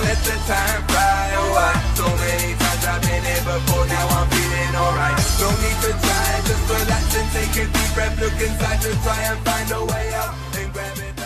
don't let the time fly away. So many times I've been here before, now I'm feeling alright. Don't need to try, just relax and take a deep breath. Look inside to try and find a way out and grab it.